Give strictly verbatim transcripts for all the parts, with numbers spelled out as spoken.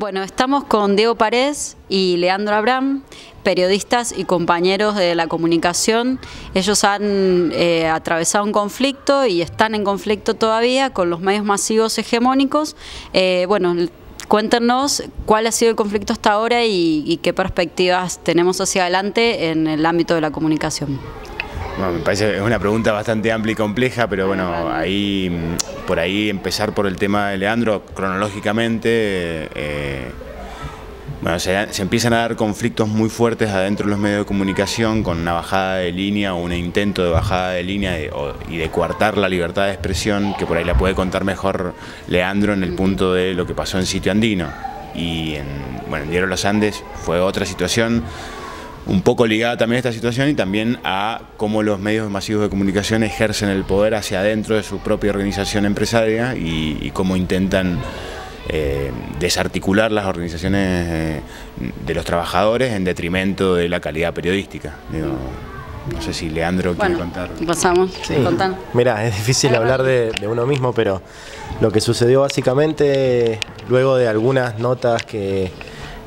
Bueno, estamos con Diego Páez y Leandro Abraham, periodistas y compañeros de la comunicación. Ellos han eh, atravesado un conflicto y están en conflicto todavía con los medios masivos hegemónicos. Eh, bueno, cuéntenos cuál ha sido el conflicto hasta ahora y, y qué perspectivas tenemos hacia adelante en el ámbito de la comunicación. Bueno, me parece que es una pregunta bastante amplia y compleja, pero bueno, ahí por ahí empezar por el tema de Leandro, cronológicamente, eh, bueno, se, se empiezan a dar conflictos muy fuertes adentro de los medios de comunicación con una bajada de línea o un intento de bajada de línea de, o, y de coartar la libertad de expresión, que por ahí la puede contar mejor Leandro en el punto de lo que pasó en Sitio Andino. Y en, bueno, en Diario de los Andes fue otra situación, un poco ligada también a esta situación y también a cómo los medios masivos de comunicación ejercen el poder hacia adentro de su propia organización empresaria y, y cómo intentan eh, desarticular las organizaciones eh, de los trabajadores en detrimento de la calidad periodística. Digo, no sé si Leandro bueno, quiere contar. Pasamos, sí. Contar. Mirá, es difícil hablar de, de uno mismo, pero lo que sucedió básicamente luego de algunas notas que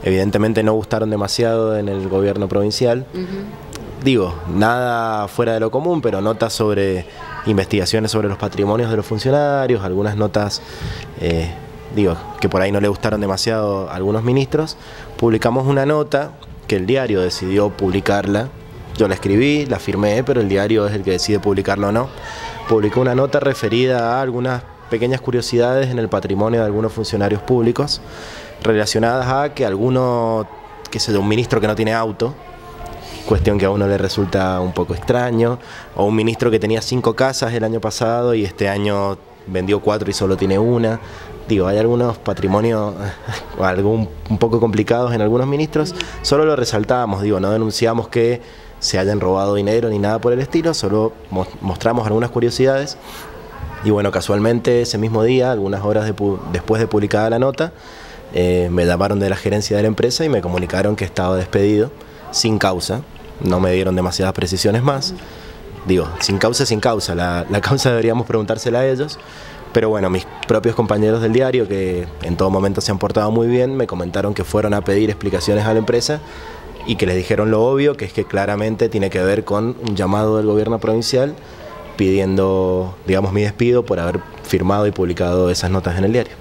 evidentemente no gustaron demasiado en el gobierno provincial. Uh-huh. Digo, nada fuera de lo común, pero notas sobre investigaciones sobre los patrimonios de los funcionarios, algunas notas, eh, digo, que por ahí no le gustaron demasiado a algunos ministros. Publicamos una nota que el diario decidió publicarla. Yo la escribí, la firmé, pero el diario es el que decide publicarla o no. Publicó una nota referida a algunas pequeñas curiosidades en el patrimonio de algunos funcionarios públicos, relacionadas a que alguno, que sea de un ministro que no tiene auto, cuestión que a uno le resulta un poco extraño, o un ministro que tenía cinco casas el año pasado y este año vendió cuatro y solo tiene una. Digo, hay algunos patrimonios algún, un poco complicados en algunos ministros, solo lo resaltábamos, digo, no denunciamos que se hayan robado dinero ni nada por el estilo, solo mostramos algunas curiosidades. Y bueno, casualmente ese mismo día, algunas horas de después de publicada la nota, Eh, me llamaron de la gerencia de la empresa y me comunicaron que estaba despedido, sin causa, no me dieron demasiadas precisiones más. Digo, sin causa, sin causa, la, la causa deberíamos preguntársela a ellos, pero bueno, mis propios compañeros del diario, que en todo momento se han portado muy bien, me comentaron que fueron a pedir explicaciones a la empresa y que les dijeron lo obvio, que es que claramente tiene que ver con un llamado del gobierno provincial pidiendo, digamos, mi despido por haber firmado y publicado esas notas en el diario.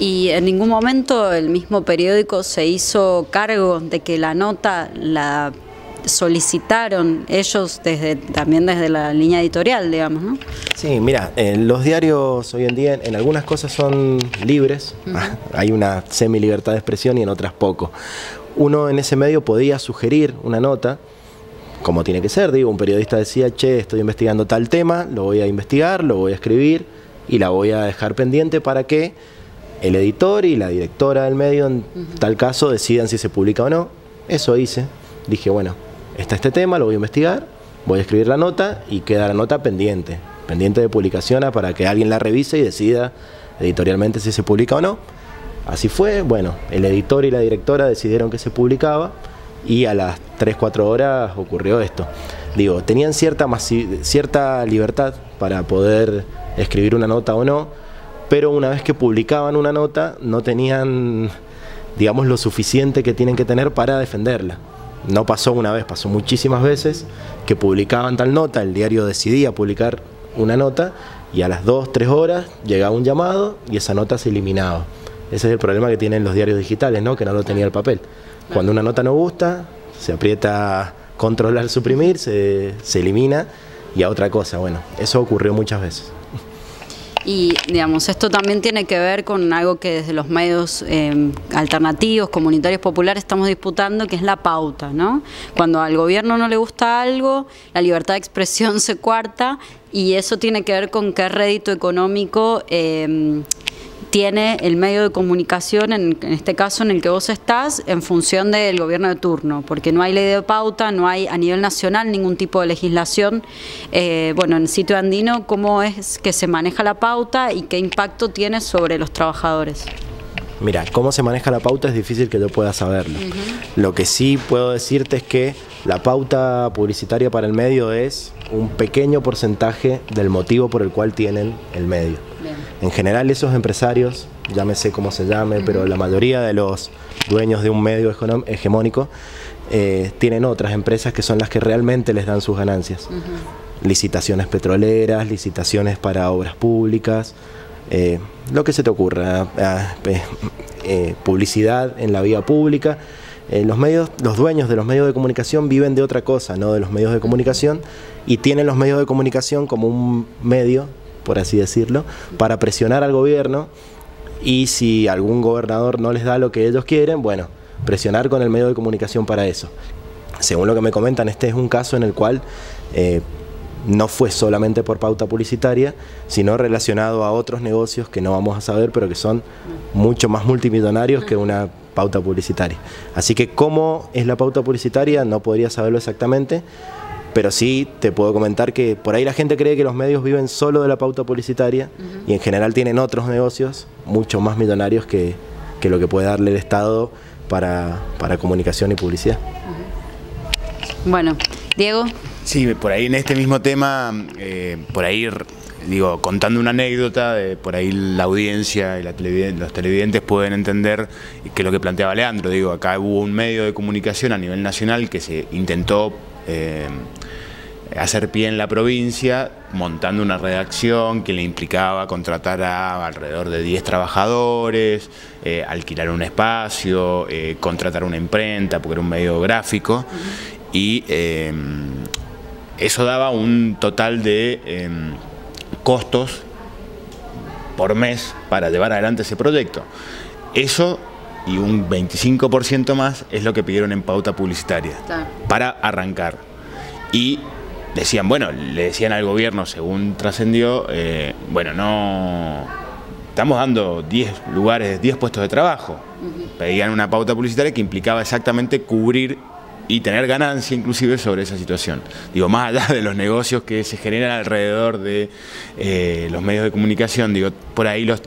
Y en ningún momento el mismo periódico se hizo cargo de que la nota la solicitaron ellos desde también desde la línea editorial, digamos, ¿no? Sí, mira, eh, los diarios hoy en día en algunas cosas son libres, uh-huh. Hay una semi-libertad de expresión y en otras poco. Uno en ese medio podía sugerir una nota, como tiene que ser, digo, un periodista decía, che, estoy investigando tal tema, lo voy a investigar, lo voy a escribir y la voy a dejar pendiente para que el editor y la directora del medio, en tal caso, decidan si se publica o no. Eso hice. Dije, bueno, está este tema, lo voy a investigar, voy a escribir la nota y queda la nota pendiente, pendiente de publicación para que alguien la revise y decida editorialmente si se publica o no. Así fue. Bueno, el editor y la directora decidieron que se publicaba y a las tres, cuatro horas ocurrió esto. Digo, tenían cierta, cierta libertad para poder escribir una nota o no, pero una vez que publicaban una nota no tenían, digamos, lo suficiente que tienen que tener para defenderla. No pasó una vez, pasó muchísimas veces que publicaban tal nota, el diario decidía publicar una nota y a las dos, tres horas llegaba un llamado y esa nota se eliminaba. Ese es el problema que tienen los diarios digitales, ¿no? Que no lo tenía el papel. Cuando una nota no gusta, se aprieta controlar, suprimir, se, se elimina y a otra cosa. Bueno, eso ocurrió muchas veces. Y, digamos, esto también tiene que ver con algo que desde los medios eh, alternativos, comunitarios, populares, estamos disputando, que es la pauta, ¿no? Cuando al gobierno no le gusta algo, la libertad de expresión se coarta y eso tiene que ver con qué rédito económico eh, tiene el medio de comunicación, en, en este caso en el que vos estás, en función del gobierno de turno, porque no hay ley de pauta, no hay a nivel nacional ningún tipo de legislación. Eh, bueno, en el Sitio Andino, ¿cómo es que se maneja la pauta y qué impacto tiene sobre los trabajadores? Mira, cómo se maneja la pauta es difícil que yo pueda saberlo. Uh-huh. Lo que sí puedo decirte es que la pauta publicitaria para el medio es un pequeño porcentaje del motivo por el cual tienen el medio. Bien. En general, esos empresarios llámese como se llame, uh-huh. pero la mayoría de los dueños de un medio hegemónico eh, tienen otras empresas que son las que realmente les dan sus ganancias. Uh-huh. Licitaciones petroleras, licitaciones para obras públicas, eh, lo que se te ocurra, eh, eh, publicidad en la vía pública. Eh, los medios, los dueños de los medios de comunicación viven de otra cosa, no de los medios de comunicación, y tienen los medios de comunicación como un medio, por así decirlo, para presionar al gobierno, y si algún gobernador no les da lo que ellos quieren, bueno, presionar con el medio de comunicación para eso. Según lo que me comentan, este es un caso en el cual eh, no fue solamente por pauta publicitaria, sino relacionado a otros negocios que no vamos a saber, pero que son mucho más multimillonarios que una pauta publicitaria. Así que cómo es la pauta publicitaria no podría saberlo exactamente, pero sí te puedo comentar que por ahí la gente cree que los medios viven solo de la pauta publicitaria, uh-huh. y en general tienen otros negocios mucho más millonarios que, que lo que puede darle el Estado para, para comunicación y publicidad. Uh-huh. Bueno, Diego. Sí, por ahí en este mismo tema, eh, por ahí... digo, contando una anécdota, de, por ahí la audiencia y la televidente, los televidentes pueden entender que lo que planteaba Leandro, digo, acá hubo un medio de comunicación a nivel nacional que se intentó eh, hacer pie en la provincia, montando una redacción que le implicaba contratar a alrededor de diez trabajadores, eh, alquilar un espacio, eh, contratar una imprenta, porque era un medio gráfico, y eh, eso daba un total de... Eh, costos por mes para llevar adelante ese proyecto. Eso y un veinticinco por ciento más es lo que pidieron en pauta publicitaria para arrancar. Y decían, bueno, le decían al gobierno, según trascendió, eh, bueno, no estamos dando diez lugares, diez puestos de trabajo. Pedían una pauta publicitaria que implicaba exactamente cubrir y tener ganancia inclusive sobre esa situación. Digo, más allá de los negocios que se generan alrededor de eh, los medios de comunicación, digo, por ahí los,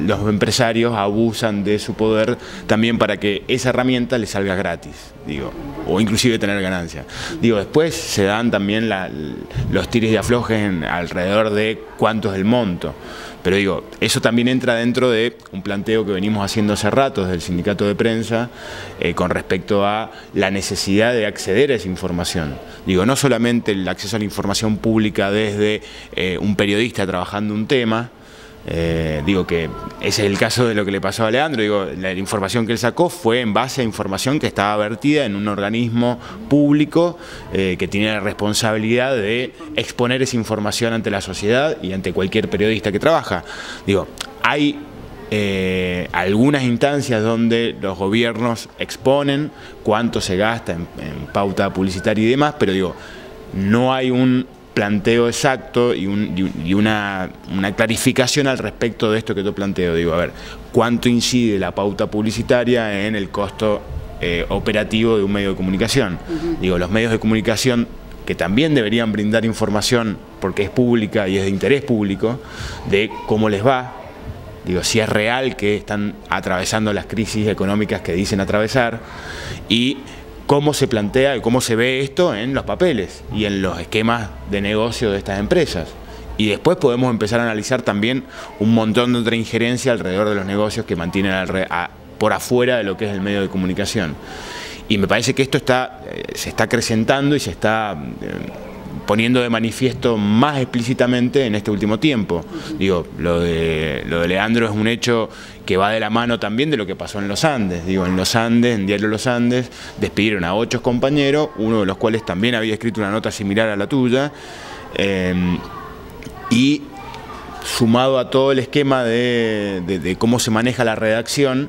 los empresarios abusan de su poder también para que esa herramienta les salga gratis, digo, o inclusive tener ganancia. Digo, después se dan también la, los tires y aflojes en, alrededor de cuánto es el monto. Pero digo, eso también entra dentro de un planteo que venimos haciendo hace rato desde el sindicato de prensa eh, con respecto a la necesidad de acceder a esa información. Digo, no solamente el acceso a la información pública desde eh, un periodista trabajando un tema, eh, digo que ese es el caso de lo que le pasó a Leandro, digo, la información que él sacó fue en base a información que estaba vertida en un organismo público eh, que tiene la responsabilidad de exponer esa información ante la sociedad y ante cualquier periodista que trabaja. Digo, hay eh, algunas instancias donde los gobiernos exponen cuánto se gasta en, en pauta publicitaria y demás, pero digo, no hay un planteo exacto y, un, y una, una clarificación al respecto de esto que yo planteo. Digo, a ver, ¿cuánto incide la pauta publicitaria en el costo eh, operativo de un medio de comunicación? Uh-huh. Digo, los medios de comunicación que también deberían brindar información, porque es pública y es de interés público, de cómo les va. Digo, si es real que están atravesando las crisis económicas que dicen atravesar, y cómo se plantea y cómo se ve esto en los papeles y en los esquemas de negocio de estas empresas. Y después podemos empezar a analizar también un montón de otra injerencia alrededor de los negocios que mantienen a, por afuera de lo que es el medio de comunicación. Y me parece que esto está, se está acrecentando y se está poniendo de manifiesto más explícitamente en este último tiempo. Digo, lo de, lo de Leandro es un hecho que va de la mano también de lo que pasó en los Andes. Digo, en los Andes, en Diario de los Andes, despidieron a ocho compañeros, uno de los cuales también había escrito una nota similar a la tuya, eh, y sumado a todo el esquema de, de, de cómo se maneja la redacción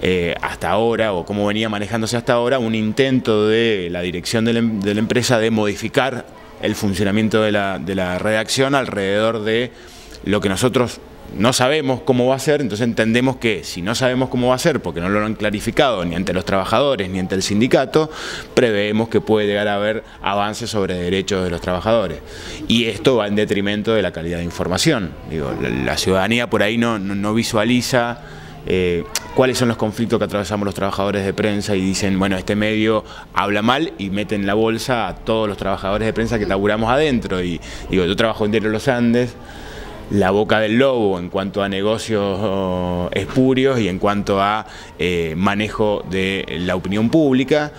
eh, hasta ahora, o cómo venía manejándose hasta ahora, un intento de la dirección de la, de la empresa de modificar el funcionamiento de la, de la redacción alrededor de lo que nosotros no sabemos cómo va a ser. Entonces entendemos que si no sabemos cómo va a ser, porque no lo han clarificado ni ante los trabajadores ni ante el sindicato, preveemos que puede llegar a haber avances sobre derechos de los trabajadores. Y esto va en detrimento de la calidad de información. Digo, la, la ciudadanía por ahí no, no, no visualiza eh, cuáles son los conflictos que atravesamos los trabajadores de prensa, y dicen, bueno, este medio habla mal, y meten en la bolsa a todos los trabajadores de prensa que laburamos adentro. Y digo, yo trabajo en Diario de los Andes, la boca del lobo en cuanto a negocios espurios y en cuanto a eh, manejo de la opinión pública,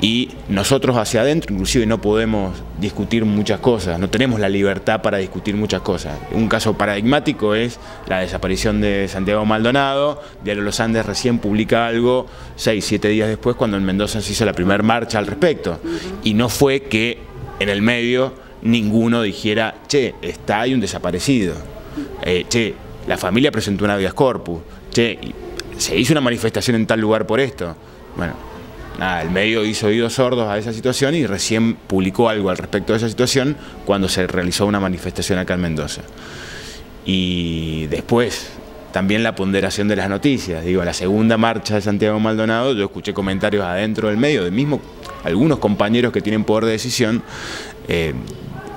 y nosotros hacia adentro inclusive no podemos discutir muchas cosas, no tenemos la libertad para discutir muchas cosas. Un caso paradigmático es la desaparición de Santiago Maldonado. Diario de los Andes recién publica algo seis, siete días después, cuando en Mendoza se hizo la primera marcha al respecto, y no fue que en el medio ninguno dijera, che, está ahí un desaparecido, eh, che, la familia presentó un habeas corpus, che, se hizo una manifestación en tal lugar por esto. Bueno, nada, el medio hizo oídos sordos a esa situación y recién publicó algo al respecto de esa situación cuando se realizó una manifestación acá en Mendoza. Y después, también la ponderación de las noticias. Digo, la segunda marcha de Santiago Maldonado, yo escuché comentarios adentro del medio, de mismo algunos compañeros que tienen poder de decisión, eh,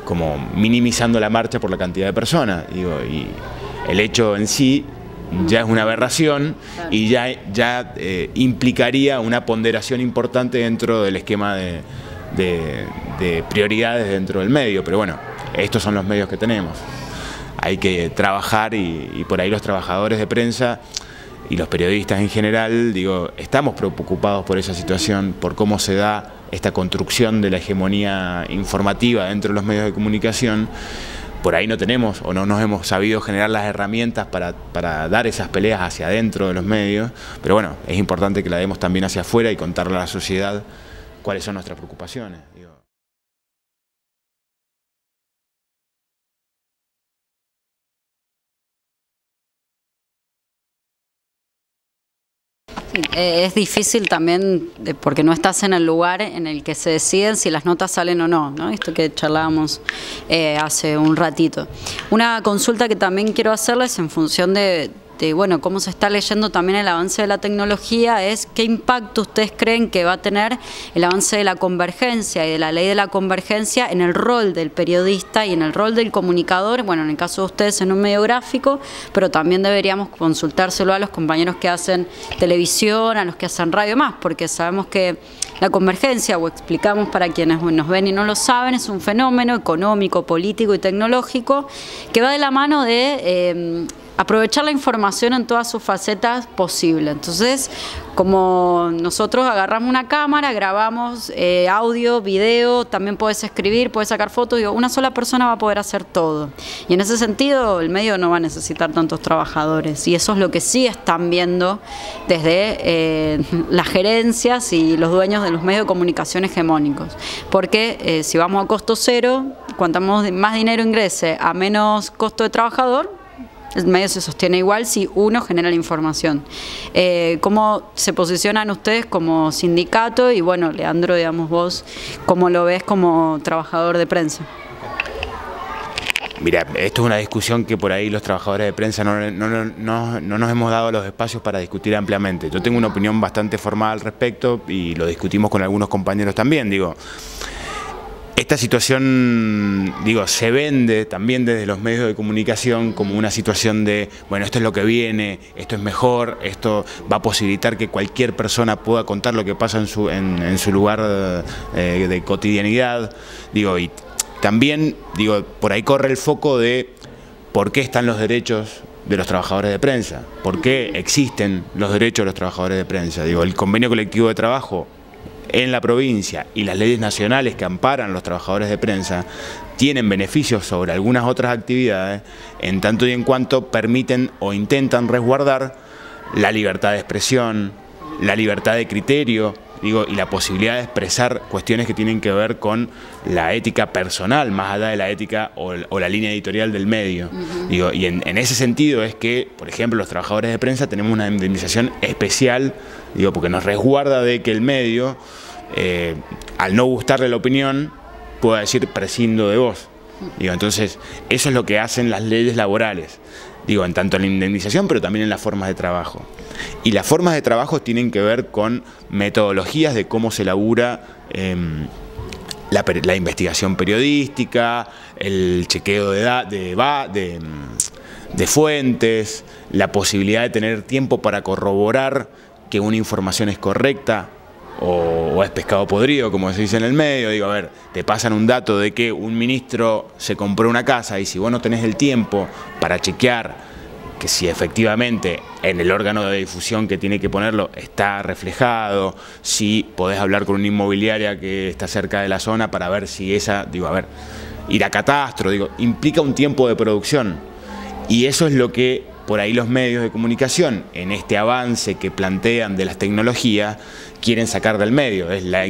como minimizando la marcha por la cantidad de personas. Digo, y el hecho en sí ya es una aberración y ya, ya eh, implicaría una ponderación importante dentro del esquema de, de, de prioridades dentro del medio. Pero bueno, estos son los medios que tenemos. Hay que trabajar y, y por ahí los trabajadores de prensa y los periodistas en general, digo, estamos preocupados por esa situación, por cómo se da esta construcción de la hegemonía informativa dentro de los medios de comunicación. Por ahí no tenemos o no nos hemos sabido generar las herramientas para, para dar esas peleas hacia adentro de los medios, pero bueno, es importante que la demos también hacia afuera y contarle a la sociedad cuáles son nuestras preocupaciones. Es difícil también porque no estás en el lugar en el que se deciden si las notas salen o no, ¿no? Esto que charlábamos eh, hace un ratito. Una consulta que también quiero hacerles en función de, de bueno, cómo se está leyendo también el avance de la tecnología es qué impacto ustedes creen que va a tener el avance de la convergencia y de la ley de la convergencia en el rol del periodista y en el rol del comunicador, bueno, en el caso de ustedes en un medio gráfico, pero también deberíamos consultárselo a los compañeros que hacen televisión, a los que hacen radio más, porque sabemos que la convergencia, o explicamos para quienes nos ven y no lo saben, es un fenómeno económico, político y tecnológico que va de la mano de eh, aprovechar la información en todas sus facetas posibles. Entonces, como nosotros agarramos una cámara, grabamos eh, audio, video, también podés escribir, podés sacar fotos, digo, una sola persona va a poder hacer todo. Y en ese sentido, el medio no va a necesitar tantos trabajadores. Y eso es lo que sí están viendo desde eh, las gerencias y los dueños de los medios de comunicación hegemónicos. Porque eh, si vamos a costo cero, cuanto más dinero ingrese a menos costo de trabajador, el medio se sostiene igual si uno genera la información. Eh, ¿Cómo se posicionan ustedes como sindicato? Y bueno, Leandro, digamos vos, ¿cómo lo ves como trabajador de prensa? Mira, esto es una discusión que por ahí los trabajadores de prensa no, no, no, no nos hemos dado los espacios para discutir ampliamente. Yo tengo una opinión bastante formada al respecto y lo discutimos con algunos compañeros también, digo. Esta situación, digo, se vende también desde los medios de comunicación como una situación de, bueno, esto es lo que viene, esto es mejor, esto va a posibilitar que cualquier persona pueda contar lo que pasa en su, en, en su lugar eh, de cotidianidad. Digo, y también, digo, por ahí corre el foco de por qué están los derechos de los trabajadores de prensa, por qué existen los derechos de los trabajadores de prensa. Digo, el convenio colectivo de trabajo en la provincia y las leyes nacionales que amparan a los trabajadores de prensa tienen beneficios sobre algunas otras actividades en tanto y en cuanto permiten o intentan resguardar la libertad de expresión, la libertad de criterio, digo, y la posibilidad de expresar cuestiones que tienen que ver con la ética personal, más allá de la ética o, o la línea editorial del medio. Uh-huh. Digo, y en, en ese sentido es que, por ejemplo, los trabajadores de prensa tenemos una indemnización especial, digo, porque nos resguarda de que el medio, eh, al no gustarle la opinión, pueda decir prescindo de vos. Digo, entonces, eso es lo que hacen las leyes laborales. Digo, en tanto en la indemnización, pero también en las formas de trabajo. Y las formas de trabajo tienen que ver con metodologías de cómo se labura eh, la, la investigación periodística, el chequeo de, da, de, de, de fuentes, la posibilidad de tener tiempo para corroborar que una información es correcta o, o es pescado podrido, como se dice en el medio. Digo, a ver, te pasan un dato de que un ministro se compró una casa y si vos no tenés el tiempo para chequear que si efectivamente en el órgano de difusión que tiene que ponerlo está reflejado, si podés hablar con una inmobiliaria que está cerca de la zona para ver si esa, digo, a ver, ir a catastro, digo, implica un tiempo de producción. Y eso es lo que por ahí los medios de comunicación, en este avance que plantean de las tecnologías, quieren sacar del medio. Es la,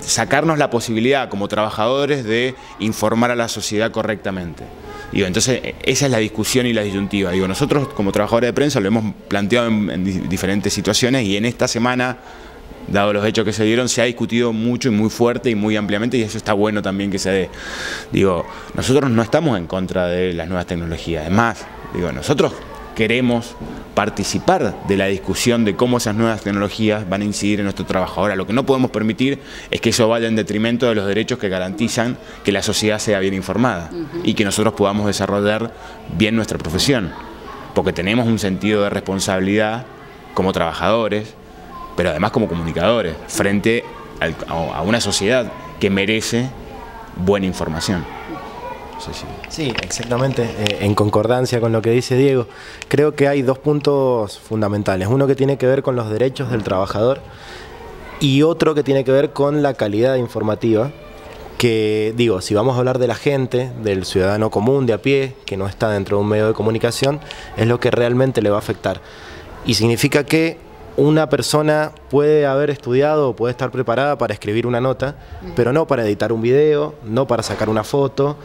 sacarnos la posibilidad como trabajadores de informar a la sociedad correctamente. Digo, entonces, esa es la discusión y la disyuntiva. Digo, nosotros como trabajadores de prensa lo hemos planteado en, en diferentes situaciones y en esta semana, dado los hechos que se dieron, se ha discutido mucho y muy fuerte y muy ampliamente, y eso está bueno también que se dé. Digo, nosotros no estamos en contra de las nuevas tecnologías. Es más, digo, nosotros queremos participar de la discusión de cómo esas nuevas tecnologías van a incidir en nuestro trabajo. Ahora, lo que no podemos permitir es que eso vaya en detrimento de los derechos que garantizan que la sociedad sea bien informada y que nosotros podamos desarrollar bien nuestra profesión, porque tenemos un sentido de responsabilidad como trabajadores, pero además como comunicadores, frente a una sociedad que merece buena información. Sí, sí. sí, exactamente, eh, en concordancia con lo que dice Diego. Creo que hay dos puntos fundamentales, uno que tiene que ver con los derechos del trabajador y otro que tiene que ver con la calidad informativa, que digo, si vamos a hablar de la gente, del ciudadano común de a pie, que no está dentro de un medio de comunicación, es lo que realmente le va a afectar. Y significa que una persona puede haber estudiado o puede estar preparada para escribir una nota, pero no para editar un video, no para sacar una foto,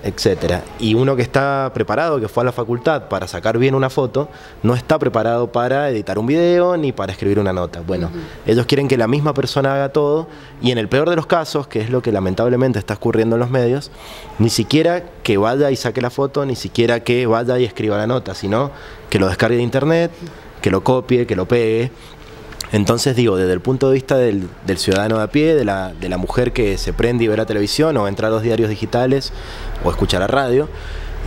etcétera. Y uno que está preparado, que fue a la facultad para sacar bien una foto, no está preparado para editar un video ni para escribir una nota. Bueno, uh-huh. ellos quieren que la misma persona haga todo y en el peor de los casos, que es lo que lamentablemente está ocurriendo en los medios, ni siquiera que vaya y saque la foto, ni siquiera que vaya y escriba la nota, sino que lo descargue de internet, que lo copie, que lo pegue. Entonces digo, desde el punto de vista del, del ciudadano de a pie, de la, de la mujer que se prende y ve la televisión o entra a los diarios digitales o escucha la radio,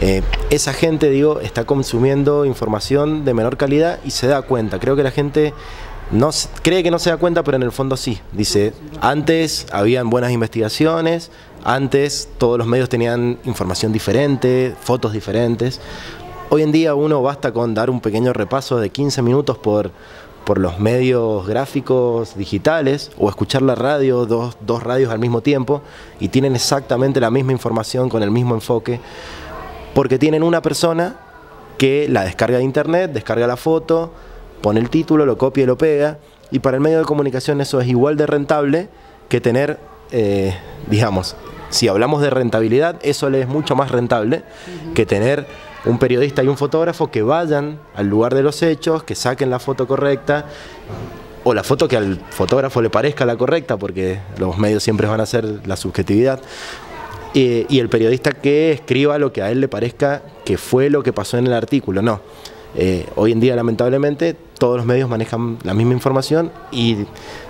eh, esa gente, digo, está consumiendo información de menor calidad y se da cuenta. Creo que la gente no cree que no se da cuenta, pero en el fondo sí. Dice, antes habían buenas investigaciones, antes todos los medios tenían información diferente, fotos diferentes. Hoy en día uno basta con dar un pequeño repaso de quince minutos por, por los medios gráficos digitales o escuchar la radio, dos, dos radios al mismo tiempo, y tienen exactamente la misma información con el mismo enfoque, porque tienen una persona que la descarga de internet, descarga la foto, pone el título, lo copia y lo pega, y para el medio de comunicación eso es igual de rentable que tener, eh, digamos, si hablamos de rentabilidad, eso le es mucho más rentable que tener un periodista y un fotógrafo que vayan al lugar de los hechos, que saquen la foto correcta o la foto que al fotógrafo le parezca la correcta, porque los medios siempre van a hacer la subjetividad, eh, y el periodista que escriba lo que a él le parezca que fue lo que pasó en el artículo. No, eh, hoy en día lamentablemente todos los medios manejan la misma información y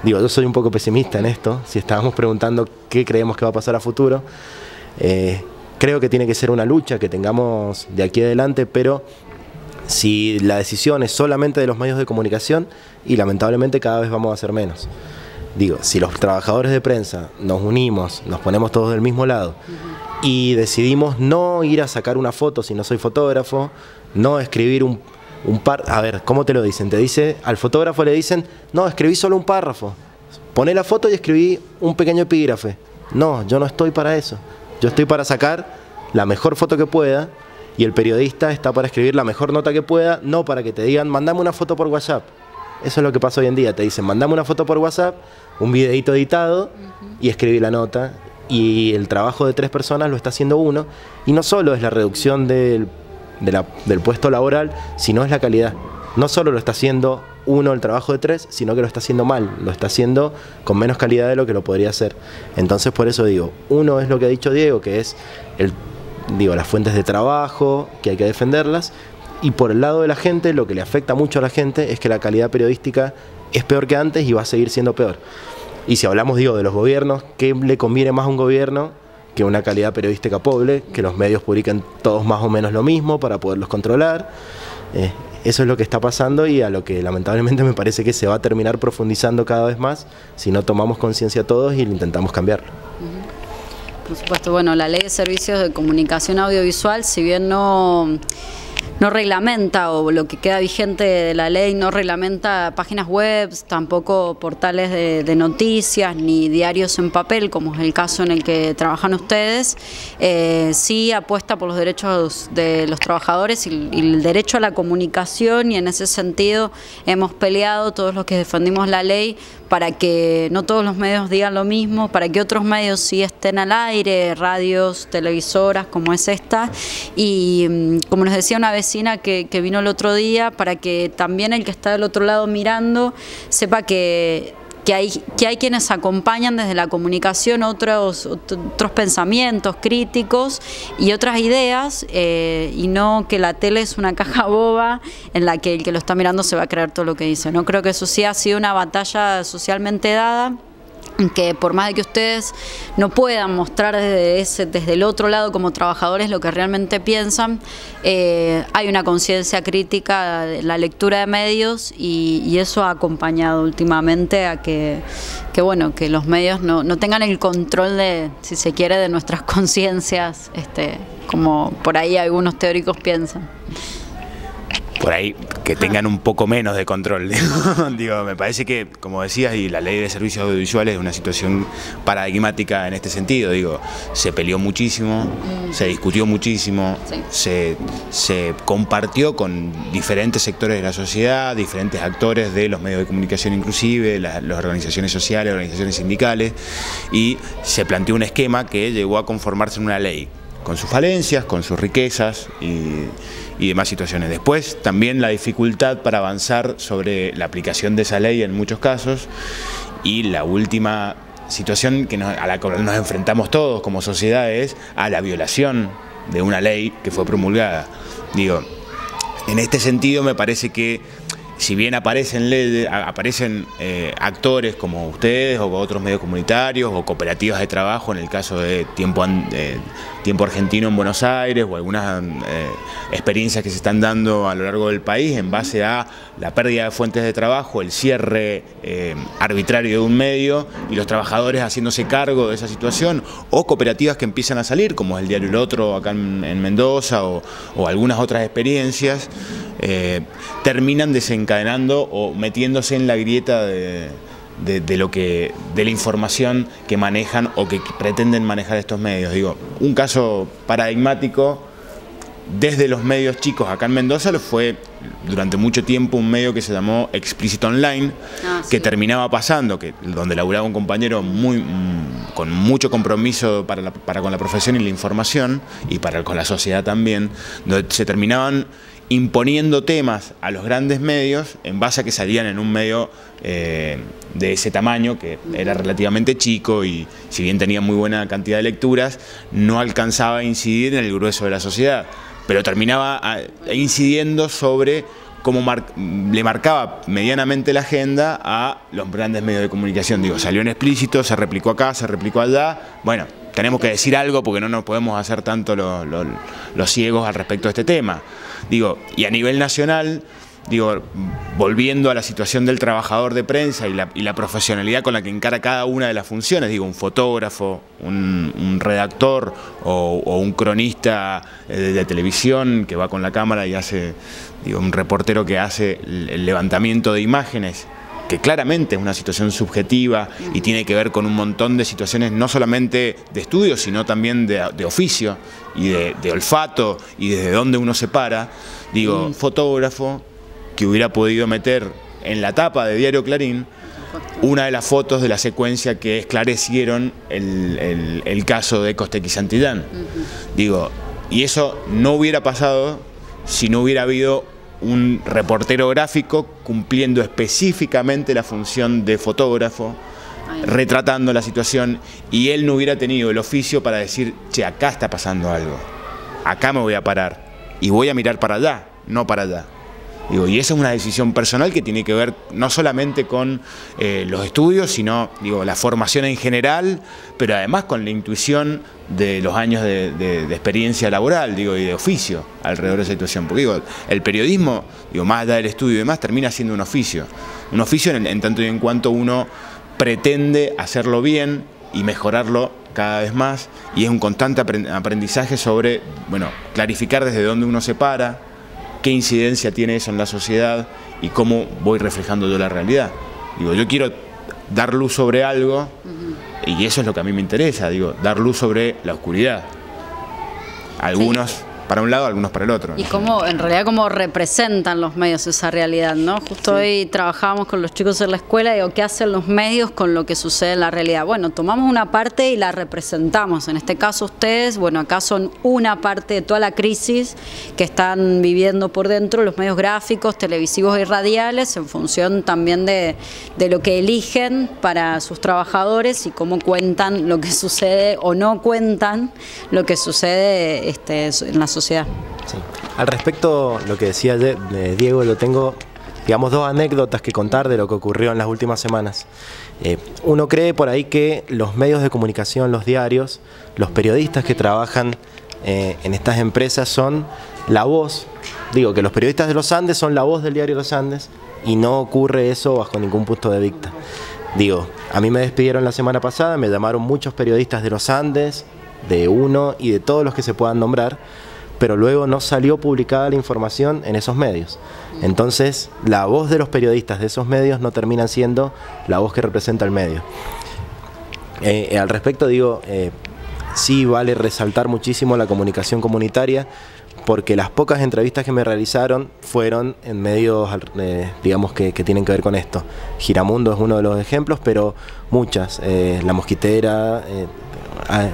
digo, yo soy un poco pesimista en esto. Si estábamos preguntando qué creemos que va a pasar a futuro, eh, creo que tiene que ser una lucha que tengamos de aquí adelante, pero si la decisión es solamente de los medios de comunicación, y lamentablemente cada vez vamos a hacer menos. Digo, si los trabajadores de prensa nos unimos, nos ponemos todos del mismo lado y decidimos no ir a sacar una foto si no soy fotógrafo, no escribir un, un par... A ver, ¿cómo te lo dicen? Te dice, al fotógrafo le dicen, no, escribí solo un párrafo, poné la foto y escribí un pequeño epígrafe. No, yo no estoy para eso. Yo estoy para sacar la mejor foto que pueda y el periodista está para escribir la mejor nota que pueda, no para que te digan, mandame una foto por WhatsApp. Eso es lo que pasa hoy en día, te dicen, mandame una foto por WhatsApp, un videito editado y escribí la nota. Y el trabajo de tres personas lo está haciendo uno, y no solo es la reducción del, de la, del puesto laboral, sino es la calidad. No solo lo está haciendo uno el trabajo de tres, sino que lo está haciendo mal, lo está haciendo con menos calidad de lo que lo podría hacer. Entonces por eso digo, uno es lo que ha dicho Diego, que es el, digo, las fuentes de trabajo, que hay que defenderlas, y por el lado de la gente, lo que le afecta mucho a la gente es que la calidad periodística es peor que antes y va a seguir siendo peor. Y si hablamos, digo, de los gobiernos, ¿qué le conviene más a un gobierno que una calidad periodística pobre? Que los medios publiquen todos más o menos lo mismo para poderlos controlar. Eh, Eso es lo que está pasando y a lo que lamentablemente me parece que se va a terminar profundizando cada vez más si no tomamos conciencia todos y lo intentamos cambiarlo. Por supuesto, bueno, la Ley de Servicios de Comunicación Audiovisual, si bien no... no reglamenta, o lo que queda vigente de la ley no reglamenta páginas web, tampoco portales de, de noticias, ni diarios en papel, como es el caso en el que trabajan ustedes, eh, sí apuesta por los derechos de los trabajadores y, y el derecho a la comunicación, y en ese sentido hemos peleado todos los que defendimos la ley para que no todos los medios digan lo mismo, para que otros medios sí estén al aire, radios, televisoras como es esta, y como nos decía una vez, Que, que vino el otro día, para que también el que está del otro lado mirando sepa que, que, hay, que hay quienes acompañan desde la comunicación otros, otros pensamientos críticos y otras ideas, eh, y no que la tele es una caja boba en la que el que lo está mirando se va a creer todo lo que dice. No creo que eso sí ha sido una batalla socialmente dada, que por más de que ustedes no puedan mostrar desde, ese, desde el otro lado como trabajadores lo que realmente piensan, eh, hay una conciencia crítica de la lectura de medios y, y eso ha acompañado últimamente a que, que, bueno, que los medios no, no tengan el control de, si se quiere, de nuestras conciencias, este, como por ahí algunos teóricos piensan. Por ahí que tengan un poco menos de control. Digo, digo, me parece que, como decías, y la Ley de Servicios Audiovisuales es una situación paradigmática en este sentido. Digo, se peleó muchísimo, mm. se discutió muchísimo, sí. se, se compartió con diferentes sectores de la sociedad, diferentes actores de los medios de comunicación inclusive, las, las organizaciones sociales, organizaciones sindicales, y se planteó un esquema que llegó a conformarse en una ley, con sus falencias, con sus riquezas y, y demás situaciones. Después, también la dificultad para avanzar sobre la aplicación de esa ley en muchos casos, y la última situación que nos, a la que nos enfrentamos todos como sociedad es a la violación de una ley que fue promulgada. Digo, en este sentido me parece que, si bien aparecen, leyes, aparecen eh, actores como ustedes o otros medios comunitarios o cooperativas de trabajo, en el caso de Tiempo, eh, Tiempo Argentino en Buenos Aires, o algunas eh, experiencias que se están dando a lo largo del país en base a la pérdida de fuentes de trabajo, el cierre eh, arbitrario de un medio y los trabajadores haciéndose cargo de esa situación, o cooperativas que empiezan a salir, como es el Diario El Otro acá en, en Mendoza, o, o algunas otras experiencias, eh, terminan desencadenando encadenando o metiéndose en la grieta de, de, de lo que de la información que manejan o que pretenden manejar estos medios. Digo, un caso paradigmático desde los medios chicos acá en Mendoza fue durante mucho tiempo un medio que se llamó Explícito Online, ah, sí. que terminaba pasando, que donde laburaba un compañero muy con mucho compromiso para, la, para con la profesión y la información, y para con la sociedad también, donde se terminaban imponiendo temas a los grandes medios en base a que salían en un medio eh, de ese tamaño, que era relativamente chico y si bien tenía muy buena cantidad de lecturas, no alcanzaba a incidir en el grueso de la sociedad, pero terminaba a, incidiendo sobre cómo mar, le marcaba medianamente la agenda a los grandes medios de comunicación. Digo, salió en Explícito, se replicó acá, se replicó allá, bueno, tenemos que decir algo porque no nos podemos hacer tanto los, los, los ciegos al respecto de este tema. Digo, y a nivel nacional, digo, volviendo a la situación del trabajador de prensa y la, y la profesionalidad con la que encara cada una de las funciones, digo, un fotógrafo, un, un redactor o, o un cronista de, de televisión que va con la cámara y hace, digo, un reportero que hace el levantamiento de imágenes, que claramente es una situación subjetiva y tiene que ver con un montón de situaciones, no solamente de estudio, sino también de, de oficio y de, de olfato y desde dónde uno se para. Digo, un fotógrafo que hubiera podido meter en la tapa de Diario Clarín una de las fotos de la secuencia que esclarecieron el, el, el caso de Costequisantillán. Digo, y eso no hubiera pasado si no hubiera habido un reportero gráfico cumpliendo específicamente la función de fotógrafo, retratando la situación, y él no hubiera tenido el oficio para decir, che, acá está pasando algo, acá me voy a parar, y voy a mirar para allá, no para allá. Digo, y esa es una decisión personal que tiene que ver no solamente con eh, los estudios, sino digo, la formación en general, pero además con la intuición de los años de, de, de experiencia laboral, digo, y de oficio alrededor de esa situación. Porque digo, el periodismo, digo, más allá del estudio y demás, termina siendo un oficio. Un oficio en, el, en tanto y en cuanto uno pretende hacerlo bien y mejorarlo cada vez más, y es un constante aprendizaje sobre, bueno, clarificar desde dónde uno se para, qué incidencia tiene eso en la sociedad y cómo voy reflejando yo la realidad. Digo, yo quiero dar luz sobre algo, y eso es lo que a mí me interesa, digo, dar luz sobre la oscuridad. Algunos... sí, para un lado, algunos para el otro. Y cómo, en realidad, cómo representan los medios esa realidad, ¿no? Justo sí. Hoy trabajábamos con los chicos en la escuela y digo, ¿qué hacen los medios con lo que sucede en la realidad? Bueno, tomamos una parte y la representamos. En este caso ustedes, bueno, acá son una parte de toda la crisis que están viviendo por dentro los medios gráficos, televisivos y radiales, en función también de, de lo que eligen para sus trabajadores y cómo cuentan lo que sucede o no cuentan lo que sucede este, en la sociedad. Sí. Al respecto, lo que decía Diego, lo tengo, digamos, dos anécdotas que contar de lo que ocurrió en las últimas semanas. Eh, uno cree por ahí que los medios de comunicación, los diarios, los periodistas que trabajan eh, en estas empresas son la voz, digo, que los periodistas de los Andes son la voz del Diario de los Andes, y no ocurre eso bajo ningún punto de vista. Digo, a mí me despidieron la semana pasada, me llamaron muchos periodistas de los Andes, de uno y de todos los que se puedan nombrar, pero luego no salió publicada la información en esos medios. Entonces, la voz de los periodistas de esos medios no terminan siendo la voz que representa el medio. Eh, eh, al respecto, digo, eh, sí vale resaltar muchísimo la comunicación comunitaria, porque las pocas entrevistas que me realizaron fueron en medios, eh, digamos, que, que tienen que ver con esto. GiraMundo es uno de los ejemplos, pero muchas. Eh, La Mosquitera, eh,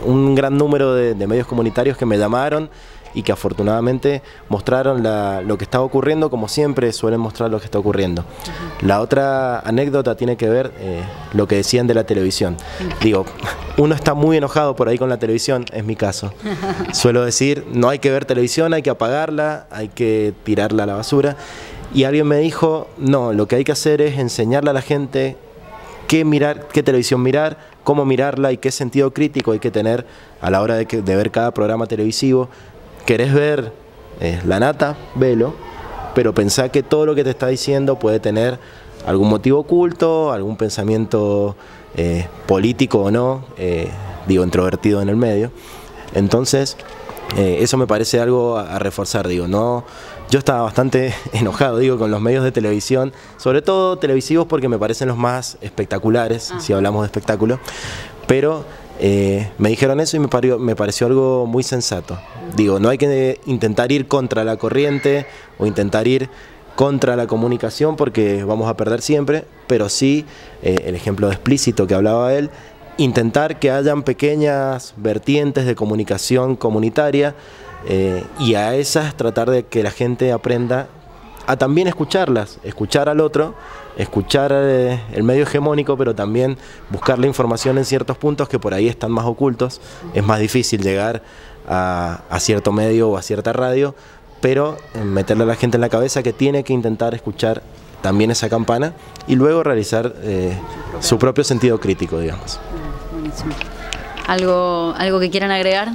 un gran número de, de medios comunitarios que me llamaron, y que afortunadamente mostraron la, lo que estaba ocurriendo, como siempre suelen mostrar lo que está ocurriendo. Uh-huh. La otra anécdota tiene que ver eh, lo que decían de la televisión. Digo, uno está muy enojado por ahí con la televisión, es mi caso. Suelo decir, no hay que ver televisión, hay que apagarla, hay que tirarla a la basura. Y alguien me dijo, no, lo que hay que hacer es enseñarle a la gente qué mirar, qué televisión mirar, cómo mirarla y qué sentido crítico hay que tener a la hora de, que, de ver cada programa televisivo. ¿Querés ver eh, la nata? Velo, pero pensá que todo lo que te está diciendo puede tener algún motivo oculto, algún pensamiento eh, político o no, eh, digo, introvertido en el medio. Entonces, eh, eso me parece algo a, a reforzar, digo, no... Yo estaba bastante enojado, digo, con los medios de televisión, sobre todo televisivos porque me parecen los más espectaculares, ah. si hablamos de espectáculo, pero... Eh, me dijeron eso y me, parió, me pareció algo muy sensato. Digo, no hay que intentar ir contra la corriente o intentar ir contra la comunicación porque vamos a perder siempre, pero sí, eh, el ejemplo de Explícito que hablaba él, intentar que hayan pequeñas vertientes de comunicación comunitaria eh, y a esas tratar de que la gente aprenda a también escucharlas, escuchar al otro, escuchar eh, el medio hegemónico, pero también buscar la información en ciertos puntos que por ahí están más ocultos. Es más difícil llegar a, a cierto medio o a cierta radio, pero meterle a la gente en la cabeza que tiene que intentar escuchar también esa campana y luego realizar eh, su propio sentido crítico, digamos. Buenísimo. ¿Algo, algo que quieran agregar?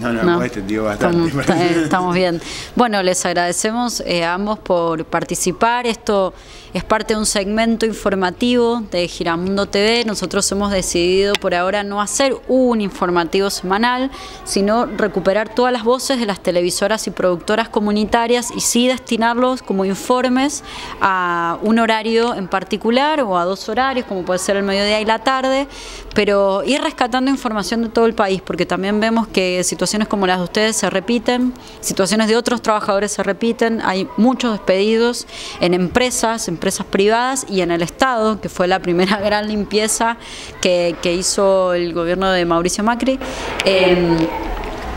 No, no, no. Hemos extendido bastante. Estamos, estamos bien. Bueno, les agradecemos eh, a ambos por participar. Esto es parte de un segmento informativo de GiraMundo T V. Nosotros hemos decidido por ahora no hacer un informativo semanal, sino recuperar todas las voces de las televisoras y productoras comunitarias y sí destinarlos como informes a un horario en particular o a dos horarios, como puede ser el mediodía y la tarde, pero ir rescatando información de todo el país, porque también vemos que situaciones Situaciones como las de ustedes se repiten, situaciones de otros trabajadores se repiten, hay muchos despedidos en empresas, empresas privadas y en el Estado, que fue la primera gran limpieza que, que hizo el gobierno de Mauricio Macri. Eh,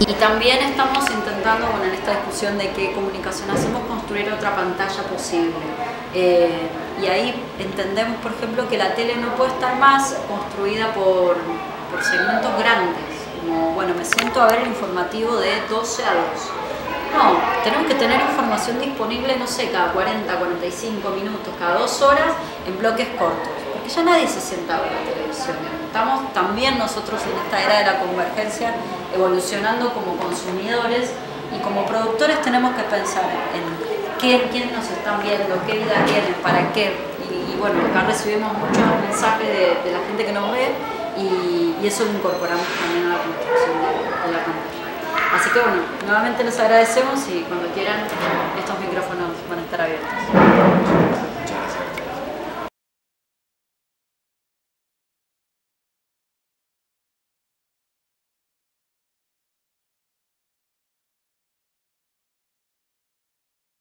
Y también estamos intentando, bueno, en esta discusión de qué comunicación hacemos, construir otra pantalla posible. Eh, y ahí entendemos, por ejemplo, que la tele no puede estar más construida por, por segmentos grandes. Como, bueno, me siento a ver el informativo de doce a dos. No, tenemos que tener información disponible, no sé, cada cuarenta, cuarenta y cinco minutos, cada dos horas, en bloques cortos. Porque ya nadie se sienta a ver la televisión. Estamos también nosotros en esta era de la convergencia evolucionando como consumidores, y como productores tenemos que pensar en qué, quiénes nos están viendo, qué vida tienen, para qué. Y, y bueno, acá recibimos muchos mensajes de, de la gente que nos ve, y, y eso lo incorporamos también a la construcción de, de la pantalla. Así que bueno, nuevamente les agradecemos, y cuando quieran estos micrófonos van a estar abiertos.